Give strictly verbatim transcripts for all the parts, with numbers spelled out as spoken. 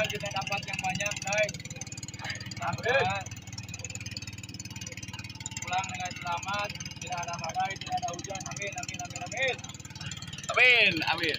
Semoga kita dapat yang banyak, guys. Amin. Pulang dengan selamat, tidak ada badai, tidak ada hujan. Amin, amin, amin, amin. Amin, amin.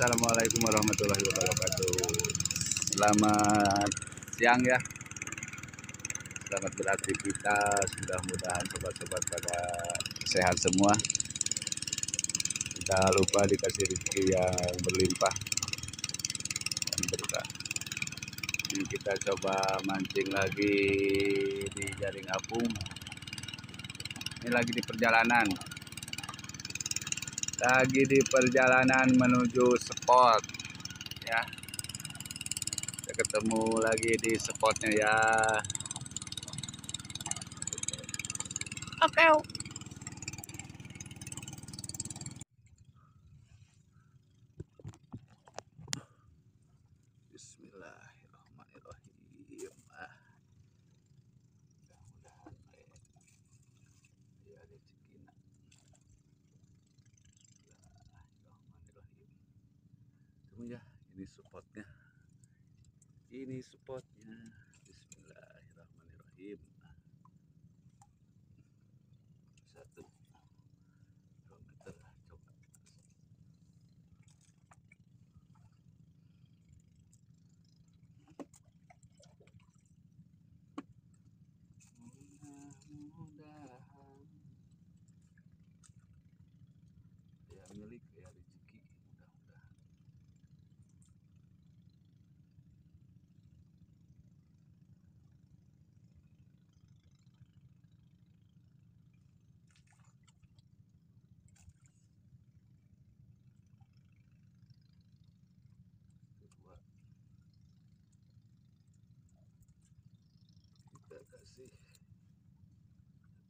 Assalamualaikum warahmatullahi wabarakatuh. Selamat siang ya. Selamat beraktivitas. Mudah-mudahan sobat-sobat pada sehat semua. Jangan lupa dikasih rezeki yang berlimpah dan berkah. Ini kita coba mancing lagi di jaring apung. Ini lagi di perjalanan. Lagi di perjalanan menuju spot ya. Kita ketemu lagi di spotnya ya. Oke. Bismillahirrahmanirrahim. Ah. Ya, ini supportnya. Ini supportnya. Bismillahirrahmanirrahim. Satu, dua meter, coba. Mudah-mudahan ya milik ya. Kasih satu,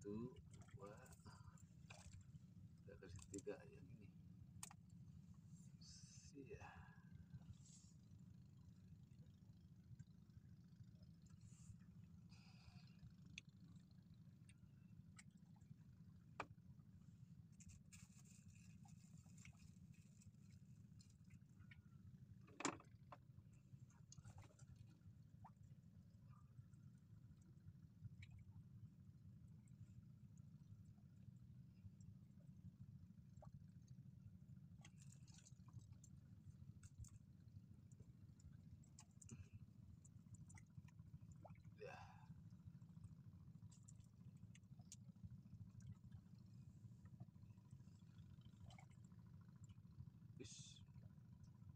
dua, kita kasih tiga yang ini. Siap.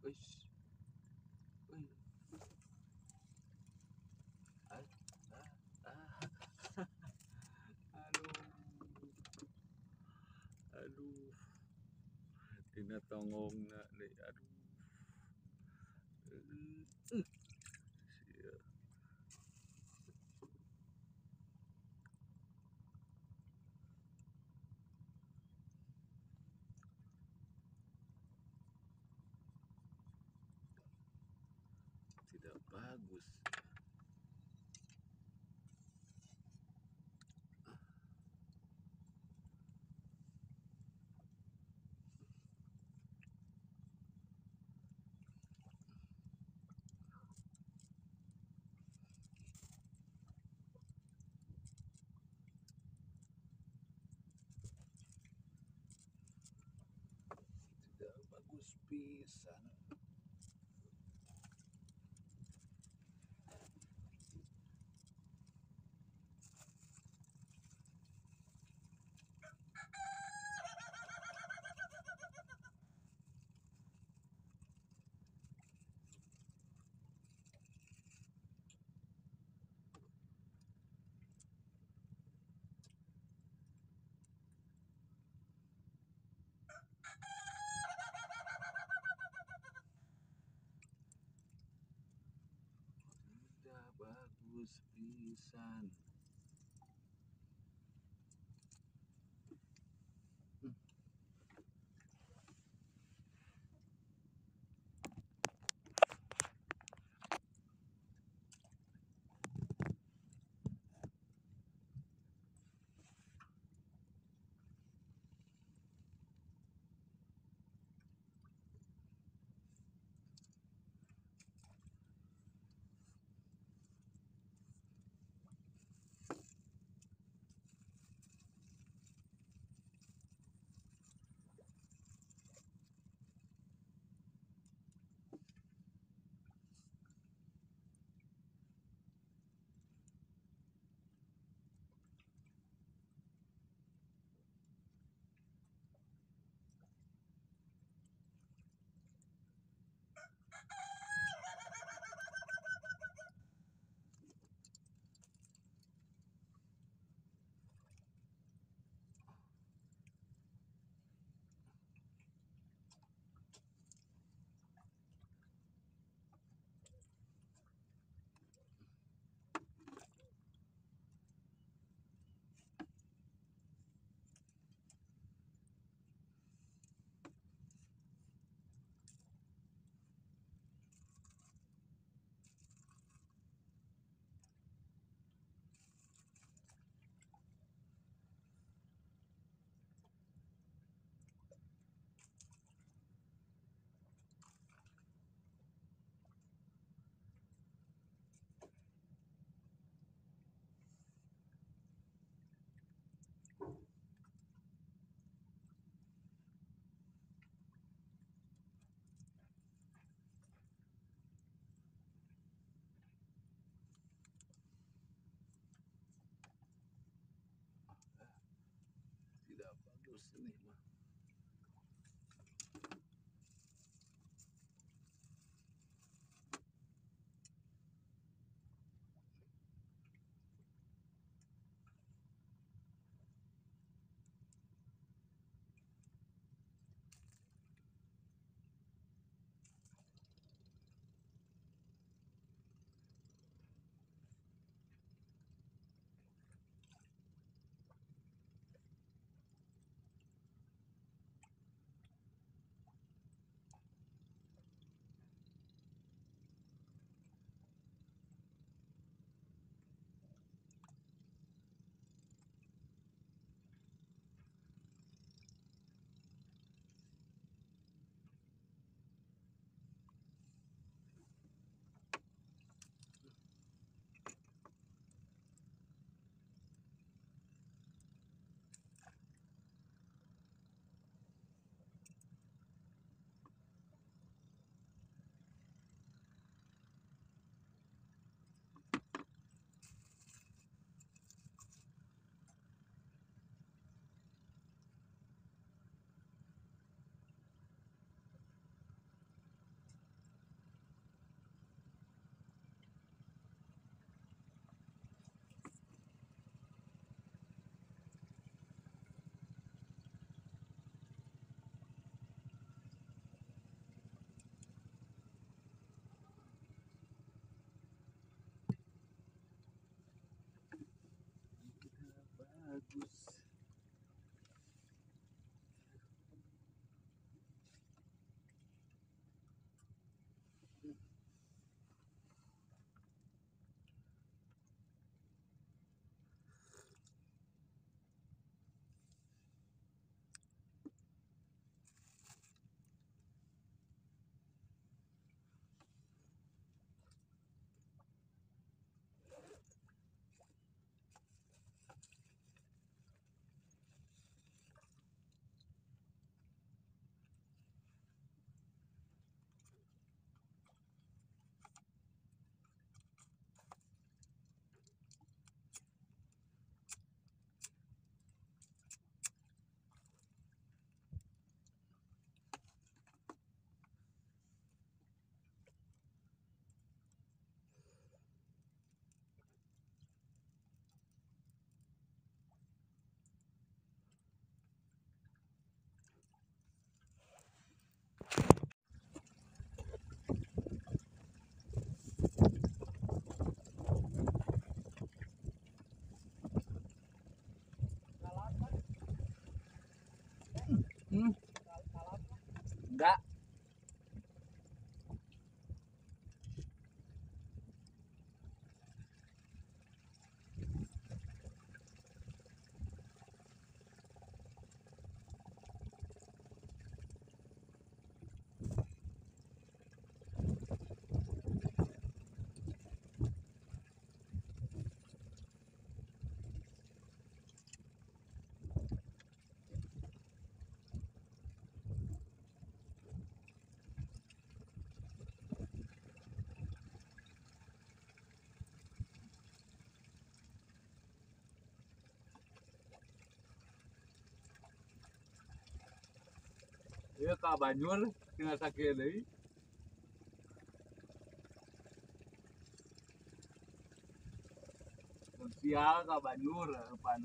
Wish. Wih. Ah, ah, ah. Aduh. Aduh. Dina tongong na ni aduh. Uh. Tidak bagus. Tidak bagus pisan. Bagus pisan. Ubus na iba. Bagus. Enggak. Iya ka Banyur tinggal sakit deh. Sial ka Banyur depan.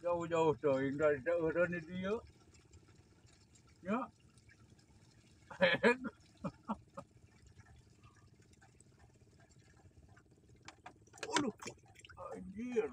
Jauh-jauh so ingat orang ni dia, ya, aduh, anjir.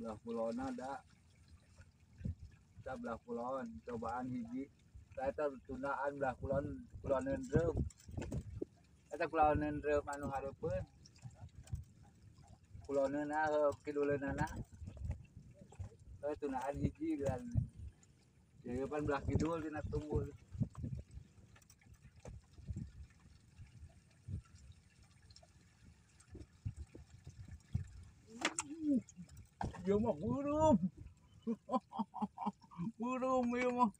Belah pulauan ada, kita belah pulauan, cobaan hiji. Saya tahu tunaan belah pulauan, pulauan nendrum. Kita pulauan nendrum anu harapun, pulau nana kilo nana eh tunaan hiji dan jawaban belah kidul dina tunggul dia mah burung burung dia mah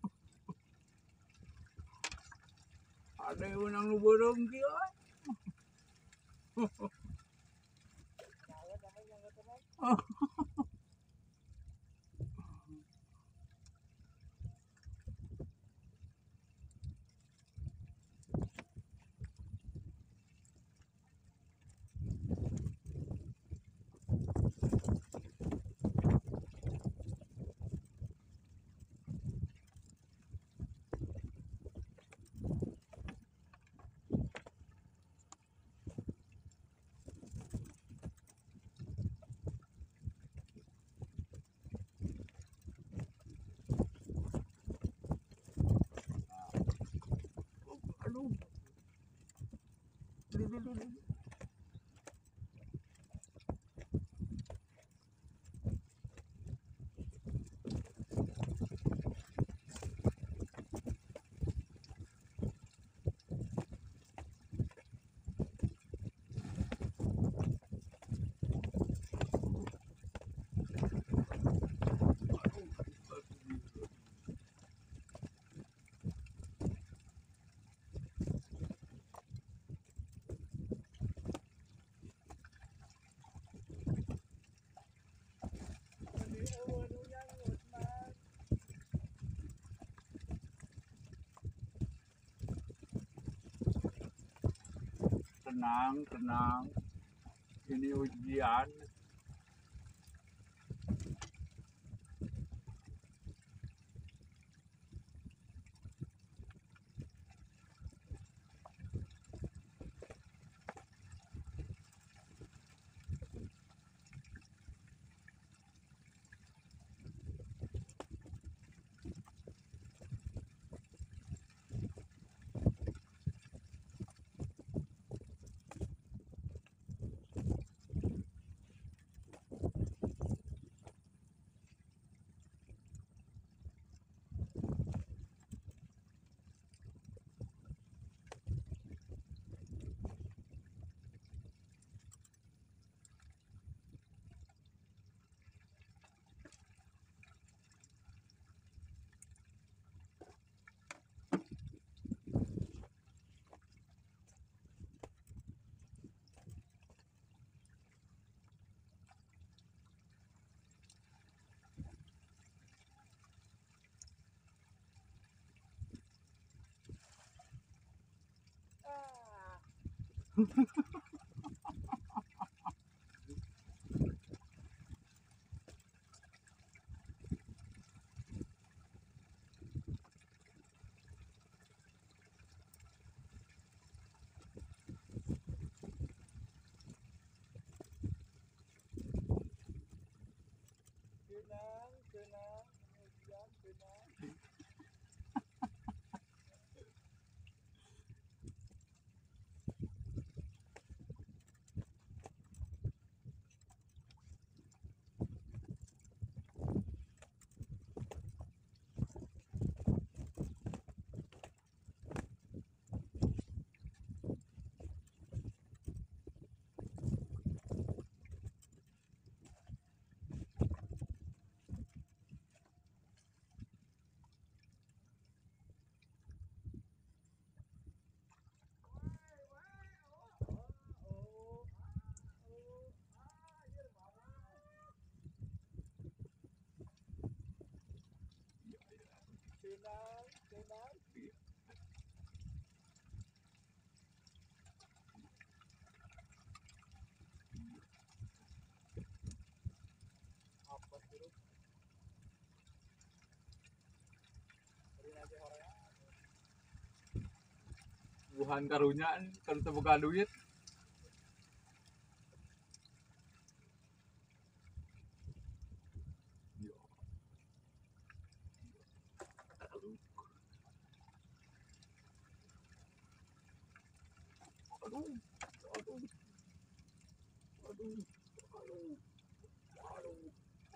ada unang lu burung dia tenang, tenang. Ini ujian. Tenang, tenang, tenang, tenang. Buhan karunya kan terbuka duit. Aduh, aduh, aduh.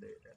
Later.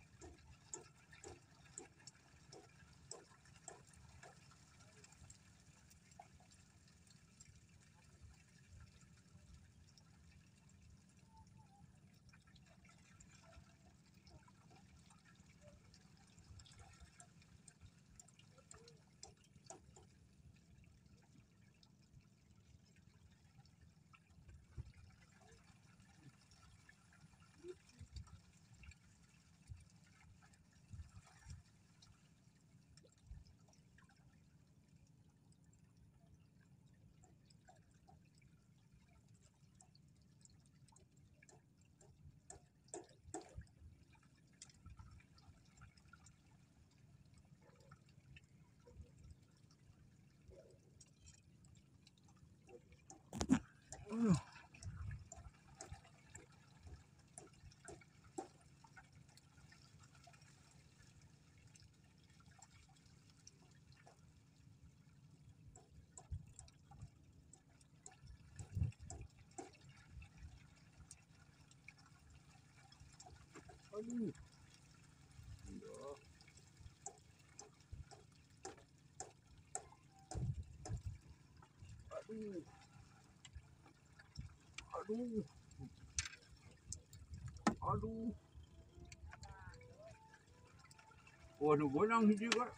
Ugh. Oh. Aduh, aduh, waduh, bonang juga.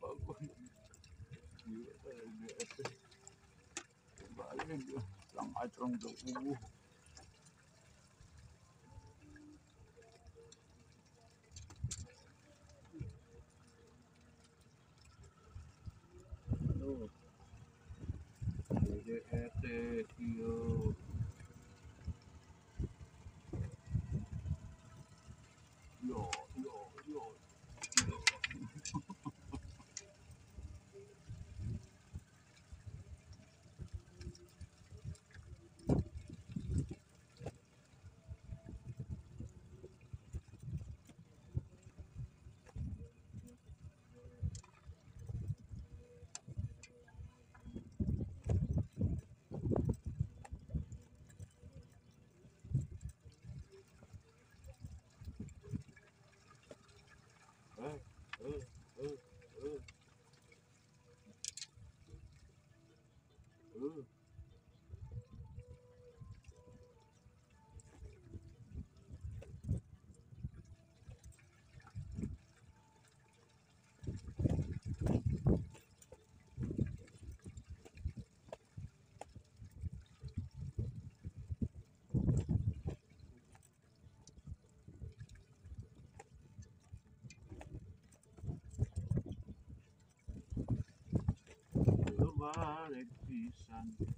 Bagus. Dia tak ada. Balik dia. lang ay trong dugo. Let me sun.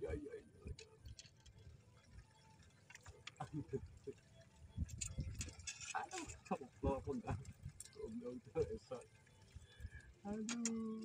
Yeah, yeah, yeah, yeah. I don't have a floor on that. Oh, no, that is such. I do.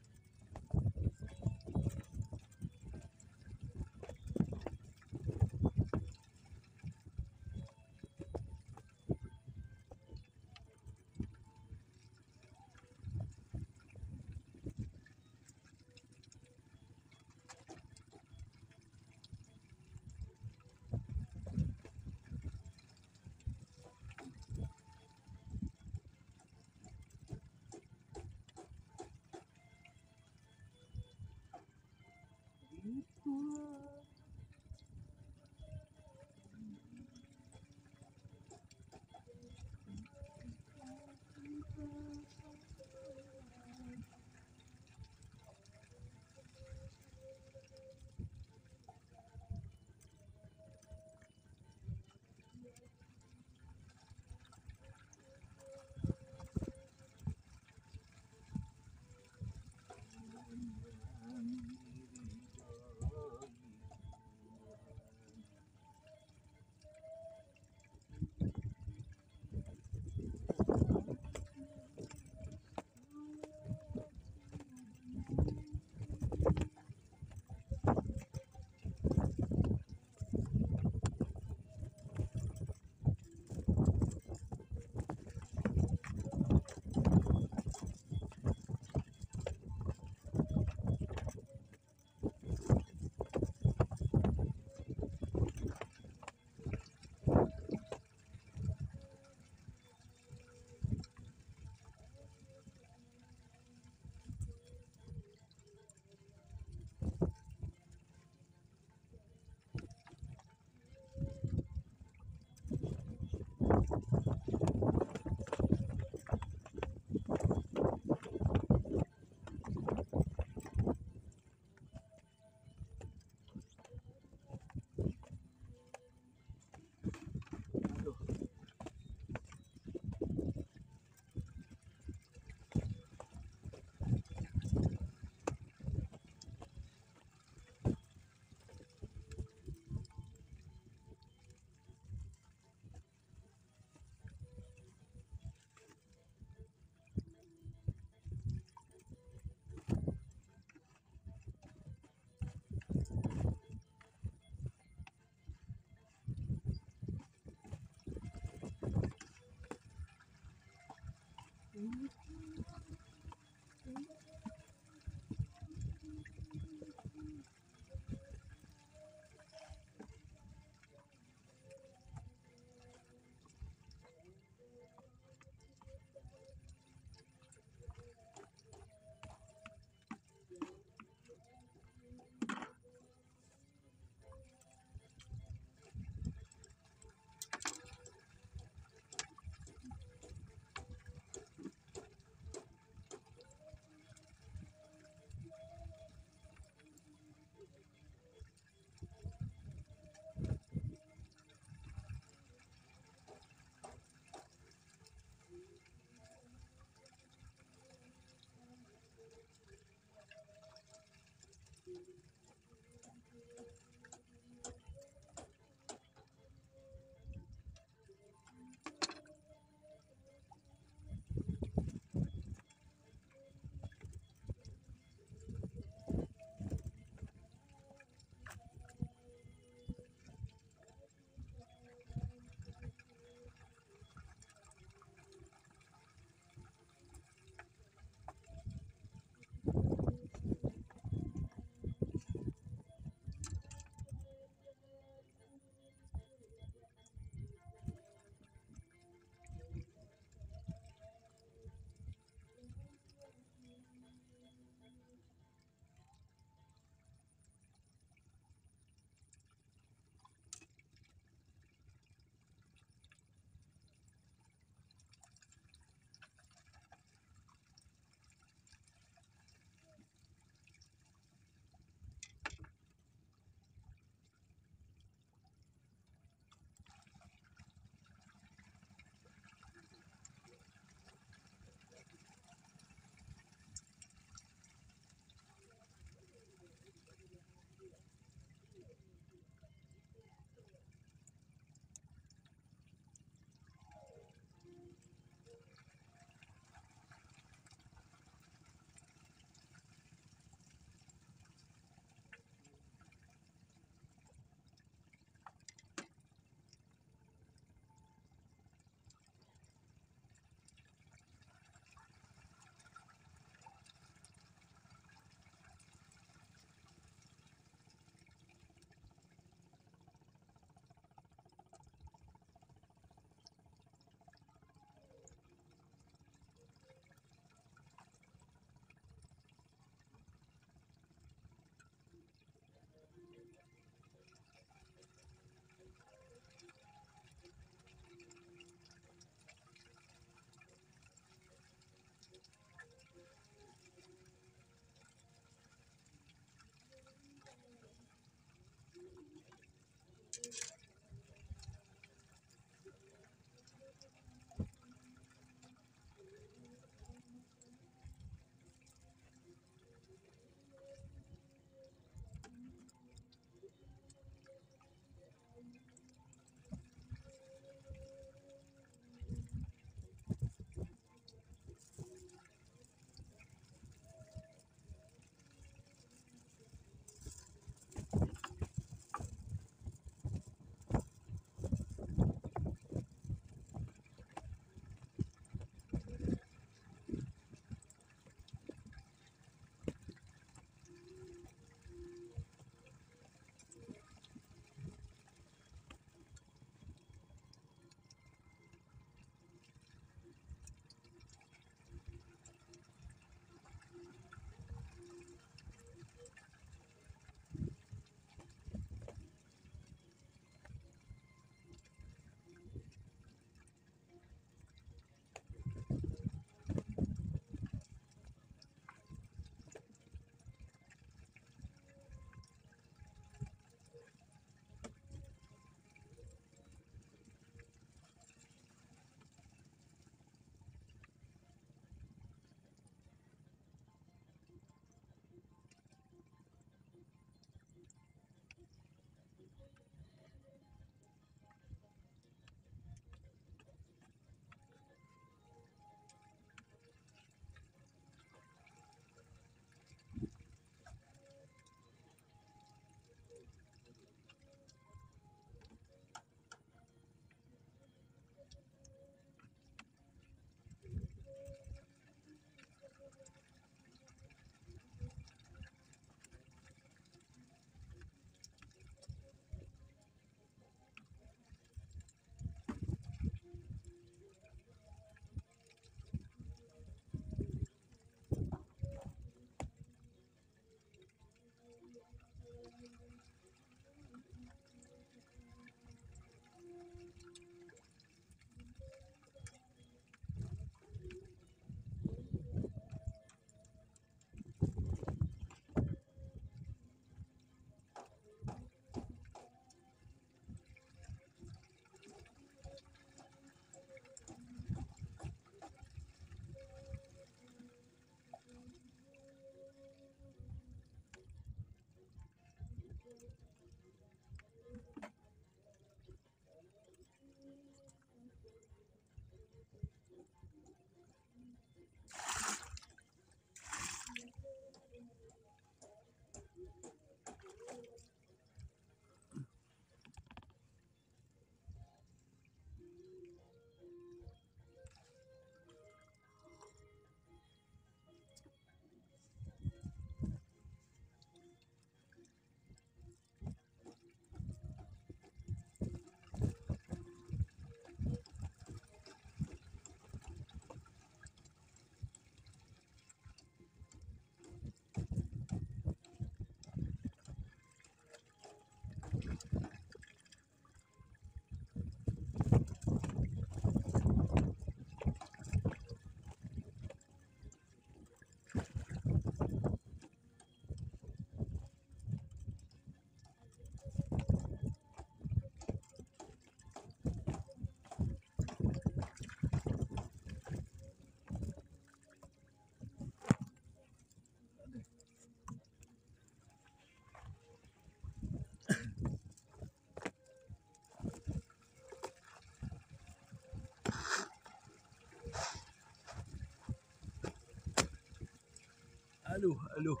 Aluh, aluh.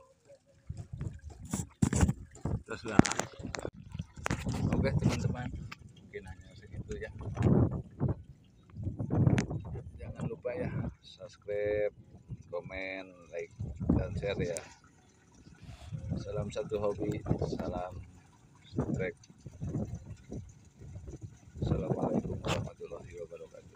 Terus lah. Oke teman-teman, mungkin hanya segitu ya. Jangan lupa ya, subscribe, komen, like, dan share ya. Salam satu hobi, salam trek. Assalamualaikum warahmatullahi wabarakatuh.